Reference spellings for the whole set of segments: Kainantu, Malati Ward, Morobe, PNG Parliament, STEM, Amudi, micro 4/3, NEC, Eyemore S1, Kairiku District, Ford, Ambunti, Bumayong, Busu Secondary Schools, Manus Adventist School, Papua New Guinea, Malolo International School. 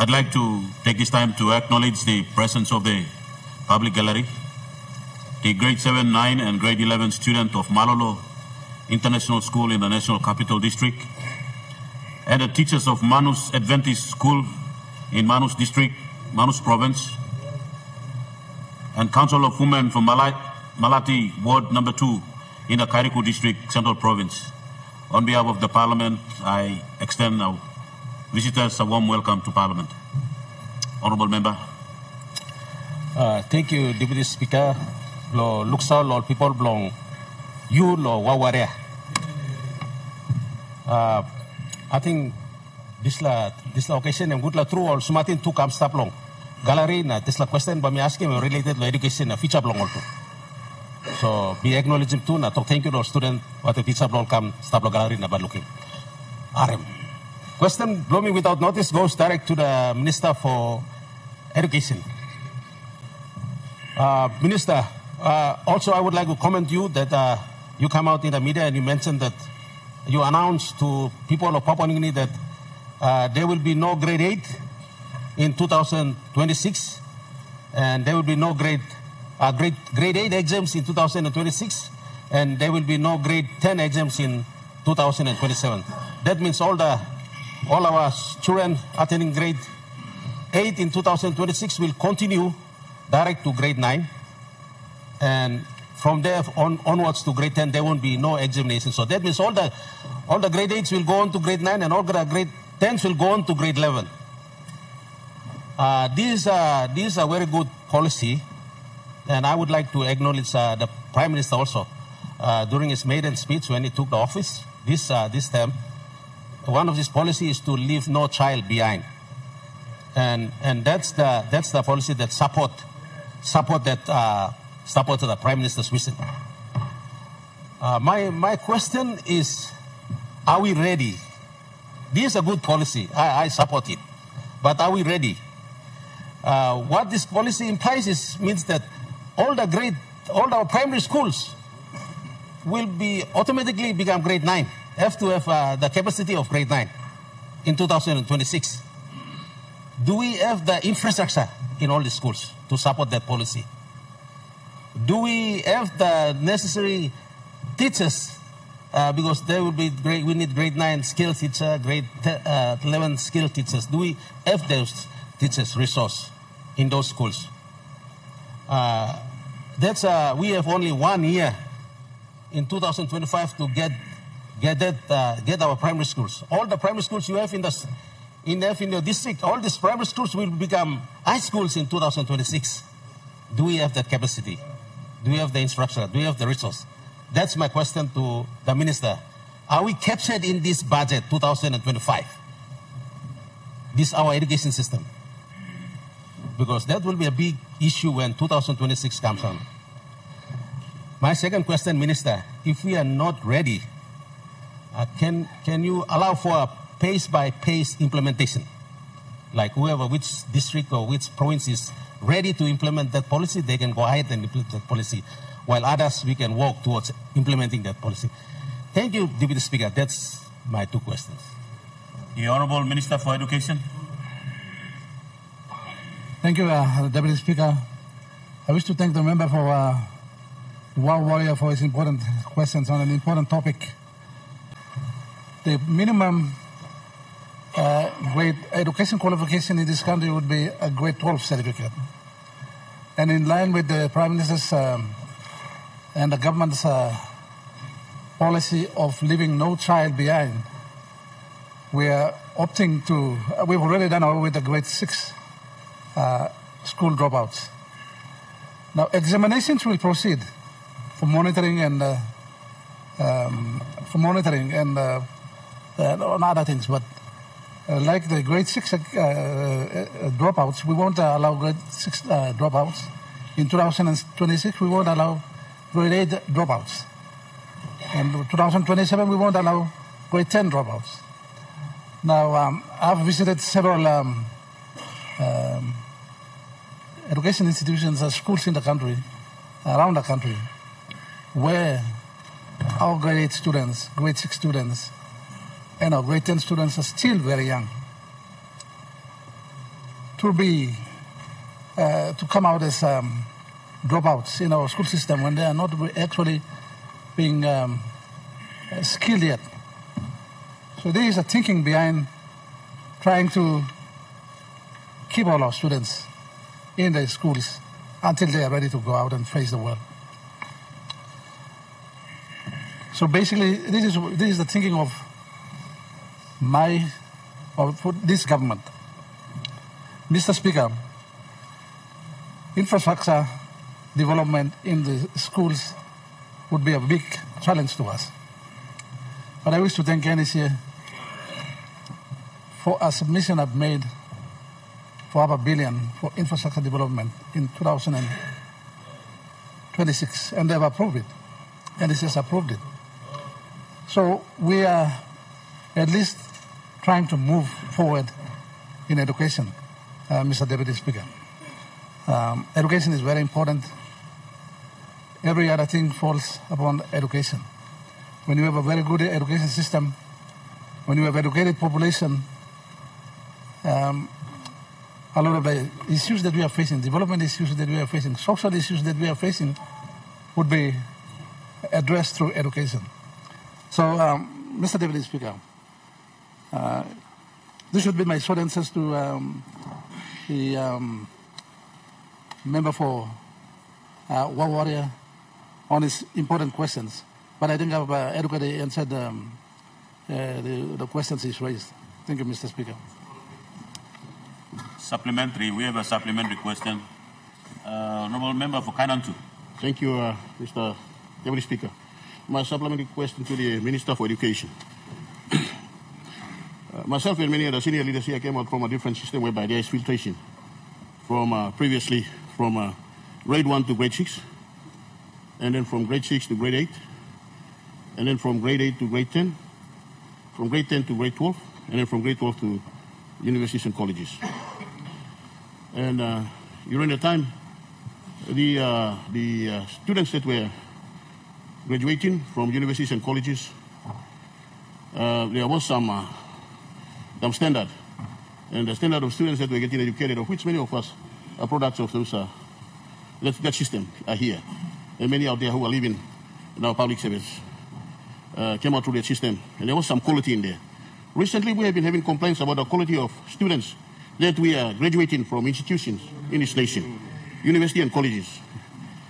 I'd like to take this time to acknowledge the presence of the public gallery, the grade 7, 9, and grade 11 student of Malolo International School in the National Capital District, and the teachers of Manus Adventist School in Manus District, Manus Province, and Council of Women from Malati Ward Number 2 in the Kairiku District, Central Province. On behalf of the Parliament, I extend our visitors a warm welcome to Parliament. Honourable Member. Thank you, Deputy Speaker. Lo luksa lo people belong. You lo waware. I think this la occasion and good la true all sumatin to come stop long. Gallery na this la question by me asking related to education na feature belong also. So be acknowledge him too na talk thank you to student what the teacher belong come stop long gallery na bad looking. RM. Question blowing without notice goes direct to the Minister for Education. Minister, also I would like to comment you that you come out in the media and you mentioned that you announced to people of Papua New Guinea that there will be no grade 8 in 2026 and there will be no grade 8 exams in 2026 and there will be no grade 10 exams in 2027. That means all our children attending grade 8 in 2026 will continue direct to grade 9. And from there onwards to grade 10, there won't be no examination. So that means all the grade 8s will go on to grade 9 and all the grade 10s will go on to grade 11. These are very good policy. And I would like to acknowledge the Prime Minister also during his maiden speech when he took the office this term. One of his policies is to leave no child behind, and that's the policy that supports the Prime Minister's vision. My question is, are we ready? This is a good policy. I support it, but are we ready? What this policy implies means that all our primary schools will be automatically become grade 9. Have to have the capacity of grade 9 in 2026. Do we have the infrastructure in all the schools to support that policy? Do we have the necessary teachers? Because there will be we need grade 9 skill teacher, grade 11 skill teachers. Do we have those teachers resource in those schools? We have only 1 year in 2025 to get our primary schools. All the primary schools you have in your district, all these primary schools will become high schools in 2026. Do we have that capacity? Do we have the instructor? Do we have the resource? That's my question to the Minister. Are we captured in this budget 2025? This our education system. Because that will be a big issue when 2026 comes on. My second question, Minister, if we are not ready, can you allow for a pace-by-pace implementation? Like which district or which province is ready to implement that policy, they can go ahead and implement that policy, while others, we can work towards implementing that policy. Thank you, Deputy Speaker. That's my two questions. The Honourable Minister for Education. Thank you, Deputy Speaker. I wish to thank the member for War Warrior for his important questions on an important topic. The minimum grade education qualification in this country would be a grade 12 certificate. And in line with the Prime Minister's and the government's policy of leaving no child behind, we are opting to, we've already done away with the grade 6 school dropouts. Now, examinations will proceed for monitoring and on other things, but like the grade 6 dropouts, we won't allow grade 6 dropouts. In 2026, we won't allow grade 8 dropouts. In 2027, we won't allow grade 10 dropouts. Now, I've visited several education institutions and schools in the country, around the country, where our grade 8 students, grade 6 students, and our grade 10 students are still very young. to come out as dropouts in our school system when they are not actually being skilled yet. So there is a thinking behind trying to keep all our students in their schools until they are ready to go out and face the world. So basically, this is the thinking of this government. Mr. Speaker, infrastructure development in the schools would be a big challenge to us. But I wish to thank NEC for a submission I've made for $500 million for infrastructure development in 2026, and they've approved it. NEC has approved it. So we are at least trying to move forward in education, Mr. Deputy Speaker. Education is very important. Every other thing falls upon education. When you have a very good education system, when you have educated population, a lot of the issues that we are facing, development issues that we are facing, social issues that we are facing, would be addressed through education. So, Mr. Deputy Speaker, this should be my short answers to the member for Wawaria on his important questions. But I think I've adequately answered the questions he's raised. Thank you, Mr. Speaker. Supplementary. We have a supplementary question. Honourable Member for Kainantu. Thank you, Mr. Deputy Speaker. My supplementary question to the Minister for Education. Myself and many other senior leaders here came out from a different system whereby there is filtration from previously from grade 1 to grade 6, and then from grade 6 to grade 8, and then from grade 8 to grade 10, from grade 10 to grade 12, and then from grade 12 to universities and colleges. And during the time, the students that were graduating from universities and colleges, there was some standard. And the standard of students that were getting educated, of which many of us are products of those, that system are here. And many out there who are living in our public service came out through that system, and there was some quality in there. Recently, we have been having complaints about the quality of students that we are graduating from institutions in this nation, university and colleges.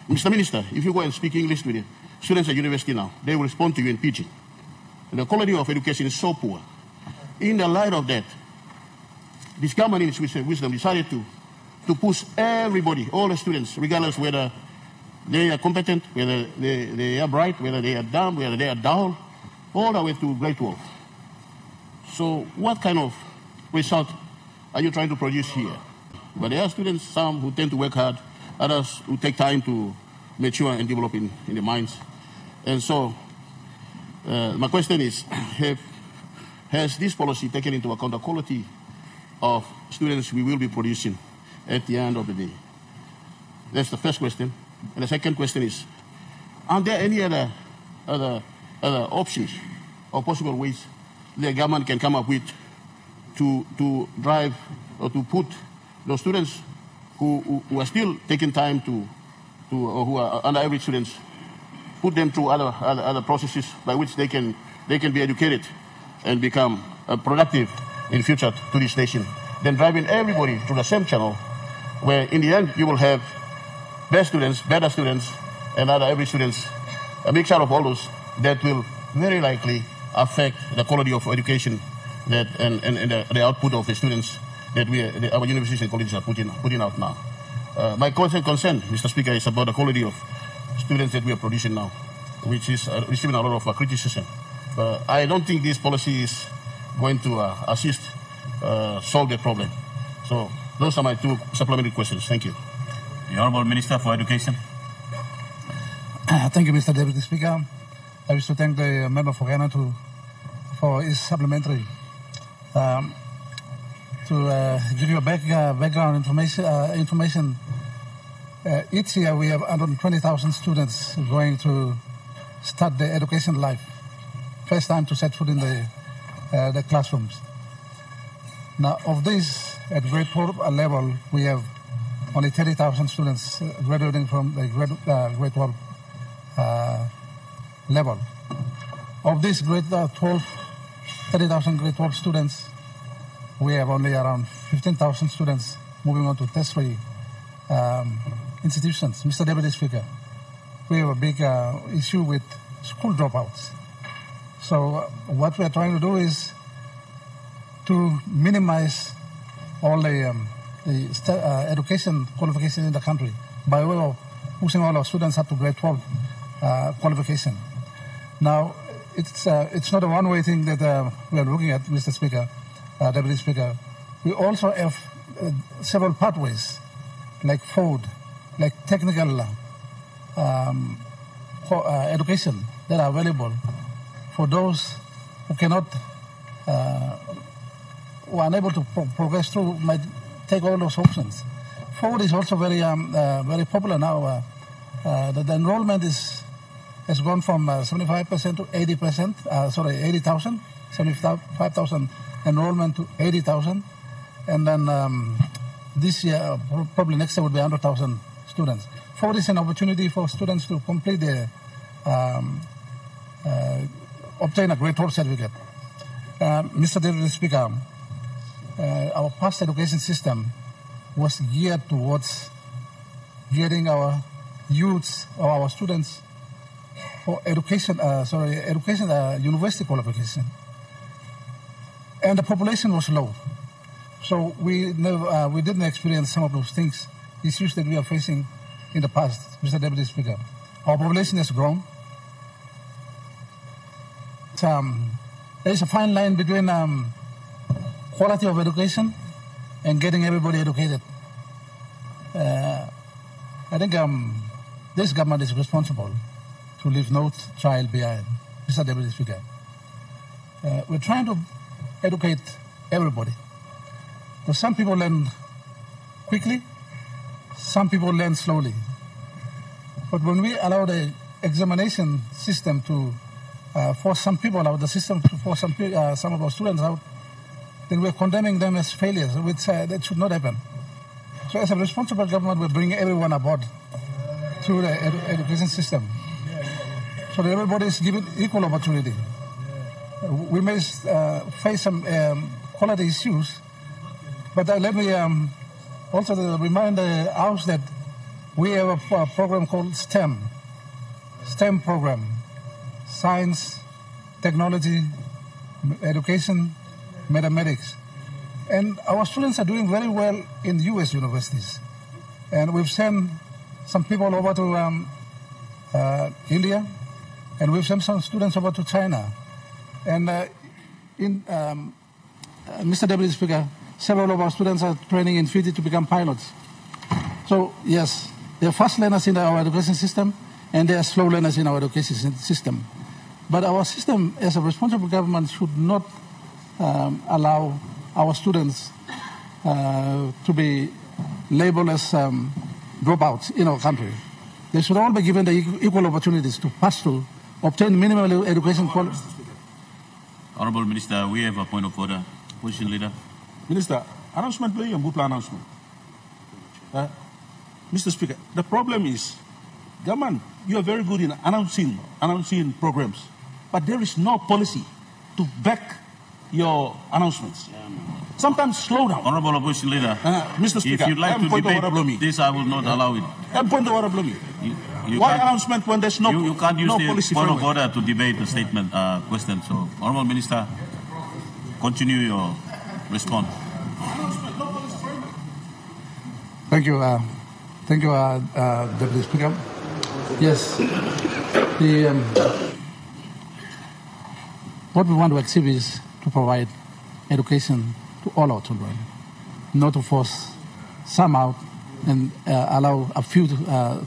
Mr. Minister, if you go and speak English to the students at university now, they will respond to you in pidgin. The quality of education is so poor. In the light of that, this government in its wisdom decided to push everybody, all the students, regardless whether they are competent, whether they are bright, whether they are dumb, whether they are dull, all the way to grade 12. So what kind of result are you trying to produce here? But there are students, some who tend to work hard, others who take time to mature and develop in their minds. And so my question is, has this policy taken into account the quality of students we will be producing at the end of the day? That's the first question. And the second question is, are there any other options or possible ways the government can come up with to drive or to put those students who are still taking time or who are underaverage students, put them through other processes by which they can be educated and become productive in future to this nation, then driving everybody through the same channel, where in the end you will have best students, better students, and underaverage students, a mixture of all those that will very likely affect the quality of education and the output of the students that our universities and colleges are putting out now. My concern, Mr. Speaker, is about the quality of students that we are producing now, which is receiving a lot of criticism. I don't think this policy is going to assist solve the problem. So those are my two supplementary questions. Thank you. The Honourable Minister for Education. Thank you, Mr. Deputy Speaker. I wish to thank the member for Ghana for his supplementary. To give you a background information, each year we have 120,000 students going to start their education life, first time to set foot in the classrooms. Now, of these, at grade 4 level, we have only 30,000 students graduating from the grade 12 level. Of these grade 30,000 grade 12 students, we have only around 15,000 students moving on to tertiary institutions. Mr. Deputy Speaker, we have a big issue with school dropouts. So what we are trying to do is to minimize all the education qualification in the country by way of pushing all our students up to grade 12 qualification. Now, it's not a one-way thing that we are looking at, Mr. Speaker, Deputy Speaker. We also have several pathways, like Ford, like technical education that are available for those who cannot, who are unable to progress through, might take all those options. Ford is also very popular now. The enrollment has gone from 75% to 80%. 75,000 enrollment to 80,000, and then this year, probably next year, would be 100,000 students. Ford is an opportunity for students to complete their obtain a grade 12 certificate. Mr. Deputy Speaker, our past education system was geared towards getting our youths or our students for education, university qualification. And the population was low. So we didn't experience some of those things, issues that we are facing in the past, Mr. Deputy Speaker. Our population has grown. There's a fine line between quality of education and getting everybody educated. I think this government is responsible to leave no child behind, Mr. Deputy Speaker. We're trying to educate everybody. But some people learn quickly, some people learn slowly. But when we allow the examination system to force some people out, the system to force some of our students out, then we're condemning them as failures, which that should not happen. So as a responsible government, we bring everyone aboard through the education system, so that everybody is given equal opportunity. We may face some quality issues, but let me also remind the House that we have a program called STEM program: science, technology, education, mathematics. And our students are doing very well in U.S. universities. And we've sent some people over to India, and we've sent some students over to China. And Mr. Deputy Speaker, several of our students are training in Fiji to become pilots. So yes, they're fast learners in our education system, and they are slow learners in our education system. But our system, as a responsible government, should not allow our students to be labeled as dropouts in our country. They should all be given the equal opportunities to pass through, obtain minimal education quality. Honourable Minister, we have a point of order. Opposition Leader. Minister, announcement by Yambu Plan announcement. Mr. Speaker, the problem is, government, you are very good in announcing programs, but there is no policy to back your announcements. Sometimes slow down. Honourable Opposition Leader, Mr. Speaker, if you'd like to debate this, I will not allow it. Why announcement when there's no policy? You can't use the point of order to debate the statement question. So, Honourable Minister, continue your response. Announcement, no policy framework. Thank you, Deputy Speaker. Yes, what we want to achieve is to provide education to all our children, not to force some out and allow a few to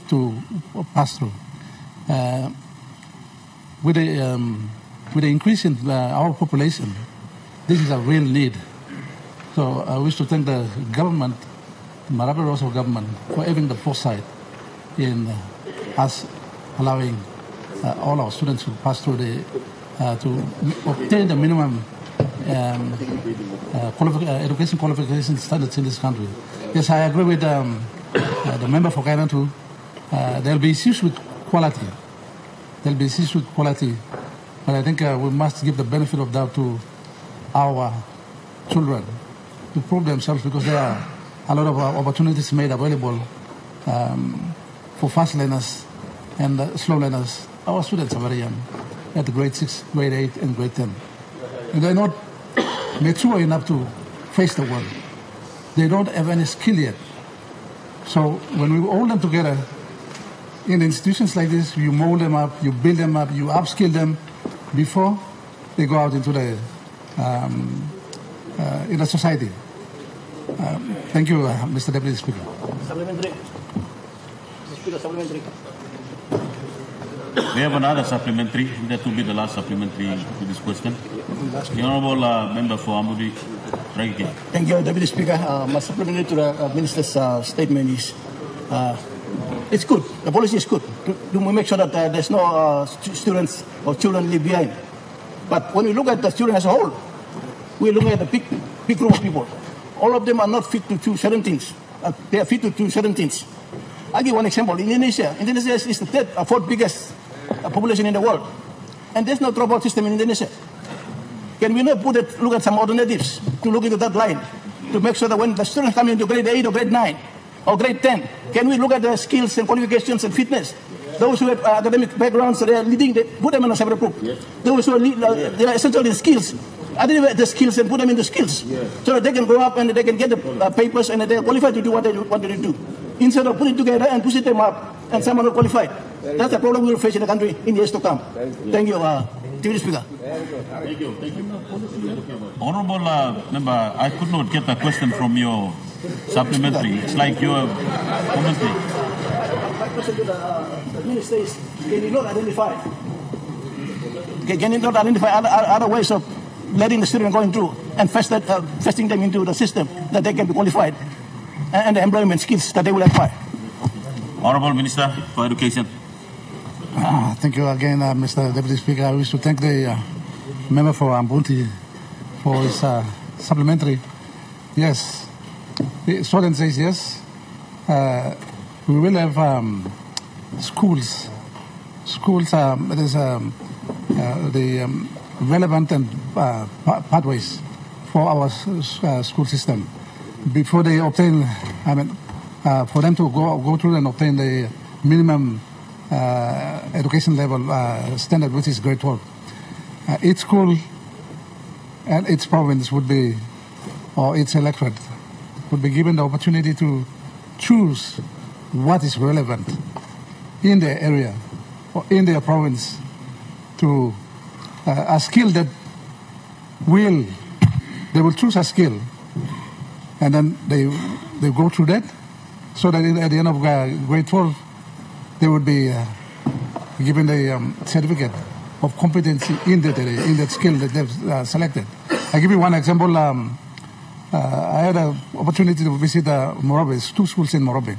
pass through. With the increase in our population, this is a real need. So I wish to thank the government, Morobe government, for having the foresight in us allowing all our students to pass through to obtain the minimum education qualification standards in this country. Yes, I agree with the member for Ghana too. There'll be issues with quality. There'll be issues with quality, but I think we must give the benefit of doubt to our children to prove themselves, because there are a lot of opportunities made available for fast learners and slow learners. Our students are very young, at grade 6, grade 8, and grade 10. And they're not mature enough to face the world. They don't have any skill yet. So when we hold them together in institutions like this, you mold them up, you build them up, you upskill them before they go out into the in the society. Thank you, Mr. Deputy Speaker. Supplementary. Mr. Speaker, supplementary. We have another supplementary. That will be the last supplementary to this question. The Honourable Member for Amudi. Thank you, Deputy Speaker. My supplementary to the Minister's statement is it's good. The policy is good. Do we make sure that there's no students or children leave behind? But when we look at the student as a whole, we're looking at a big group of people. All of them are not fit to do certain things. They are fit to do certain things. I'll give one example. Indonesia. Indonesia is the third or fourth biggest population in the world. And there's no dropout system in Indonesia. Can we not put it, look at some alternatives to look into that line, to make sure that when the students come into grade 8 or grade 9 or grade 10, can we look at their skills and qualifications and fitness? Those who have academic backgrounds, they are leading, they put them in a separate group. Yes. Those who are they are essential in skills. Identify the skills and put them into skills, yes, so that they can grow up and they can get the papers and they are qualified to do what they do. Instead of putting it together and pushing them up, and some are not qualified. That's the problem we will face in the country in years to come. Thank you, Deputy Speaker. Thank you. Thank you. Honourable Member, I could not get a question from your supplementary. It's like you have commentary. My question to the Minister is, can you not identify? Can you not identify other ways of letting the student going through and festing them into the system that they can be qualified and the employment skills that they will acquire? Honourable Minister for Education. Thank you again, Mr. Deputy Speaker. I wish to thank the member for Ambunti for his supplementary. Yes, the student says yes. We will have schools. Schools are relevant and pathways for our school system before they obtain, for them to go through and obtain the minimum education level standard, which is grade 12. Each school and its province would be, or its electorate, would be given the opportunity to choose what is relevant in their area or in their province to a skill that they will choose a skill, and then they go through that, so that at the end of grade 12 they would be given the certificate of competency in that area, in that skill that they've selected. I'll give you one example. I had an opportunity to visit Morobe, two schools in Morobe,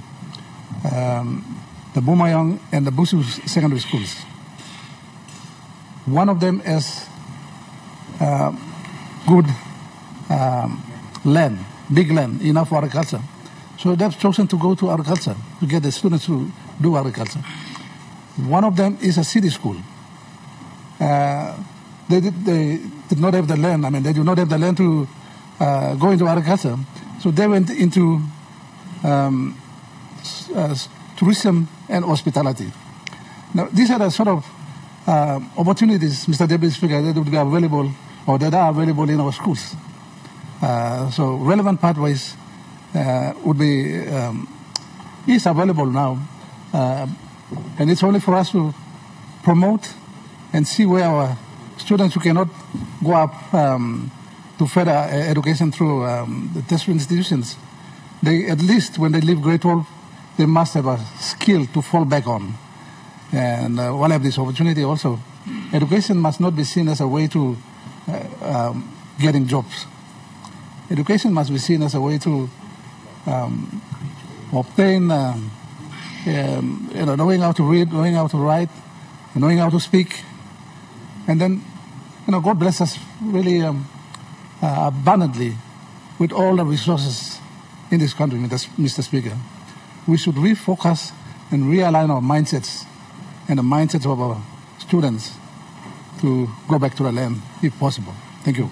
the Bumayong and the Busu Secondary Schools. One of them is good land, big land, enough for agriculture. So they've chosen to go to agriculture, to get the students to do agriculture. One of them is a city school. They did not have the land, they do not have the land to go into agriculture. So they went into tourism and hospitality. Now, these are the sort of opportunities, Mr. Deputy Speaker, that would be available, or that are available in our schools. So relevant pathways would be is available now, and it's only for us to promote and see where our students who cannot go up to further education through the tertiary institutions, they at least when they leave grade 12, they must have a skill to fall back on. And we'll have this opportunity also. Education must not be seen as a way to getting jobs. Education must be seen as a way to obtain, knowing how to read, knowing how to write, knowing how to speak. And then, God bless us, really abundantly with all the resources in this country, Mr. Speaker. We should refocus and realign our mindsets and the mindsets of our students to go back to the land if possible. Thank you.